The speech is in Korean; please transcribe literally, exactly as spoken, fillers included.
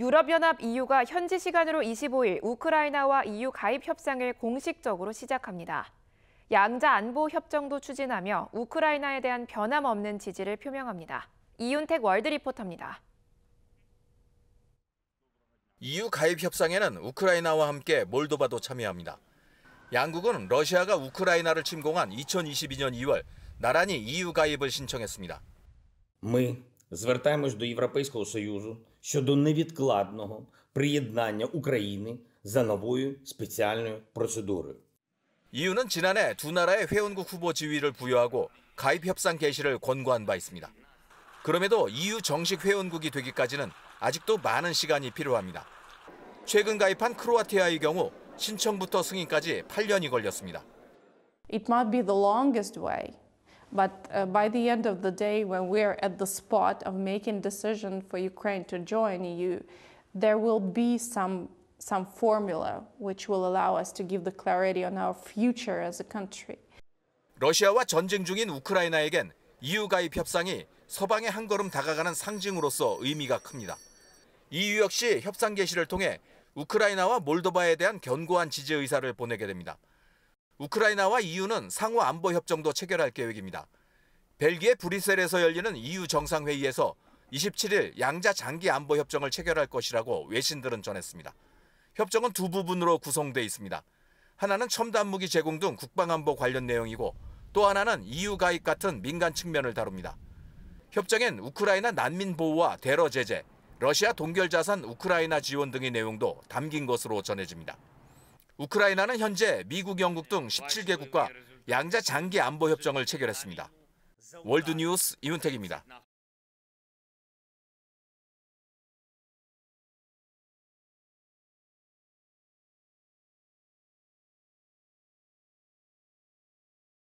유럽연합 이유가 현지 시간으로 이십오일 우크라이나와 이유 가입 협상을 공식적으로 시작합니다. 양자 안보 협정도 추진하며 우크라이나에 대한 변함없는 지지를 표명합니다. 이윤택 월드 리포터입니다. 이유 가입 협상에는 우크라이나와 함께 몰도바도 참여합니다. 양국은 러시아가 우크라이나를 침공한 이천이십이년 이월 나란히 이유 가입을 신청했습니다. Ми звертаємось до Європейського Союзу щодо невідкладного приєднання України за новою спеціальною процедурою. 이유는 지난해 두 나라의 회원국 후보 지위를 부여하고 가입 협상 개시를 권고한 바 있습니다. 그럼에도 이유 정식 회원국이 되기까지는 아직도 많은 시간이 필요합니다. 최근 가입한 크로아티아의 경우 신청부터 승인까지 팔년이 걸렸습니다. It might be the longest way, but by the end of the day, when we are at the spot of making decision for Ukraine to join E U, there will be some some formula which will allow us to give the clarity on our future as a country. 러시아와 전쟁 중인 우크라이나에겐 이유 가입 협상이 서방에 한 걸음 다가가는 상징으로서 의미가 큽니다. 이유 역시 협상 개시를 통해 우크라이나와 몰도바에 대한 견고한 지지 의사를 보내게 됩니다. 우크라이나와 이유는 상호 안보 협정도 체결할 계획입니다. 벨기에 브뤼셀에서 열리는 이유 정상회의에서 이십칠일 양자 장기 안보 협정을 체결할 것이라고 외신들은 전했습니다. 협정은 두 부분으로 구성돼 있습니다. 하나는 첨단 무기 제공 등 국방 안보 관련 내용이고 또 하나는 이유 가입 같은 민간 측면을 다룹니다. 협정엔 우크라이나 난민 보호와 대러 제재, 러시아 동결 자산 우크라이나 지원 등의 내용도 담긴 것으로 전해집니다. 우크라이나는 현재 미국, 영국 등 십칠개국과 양자 장기 안보 협정을 체결했습니다. 월드뉴스 이윤택입니다.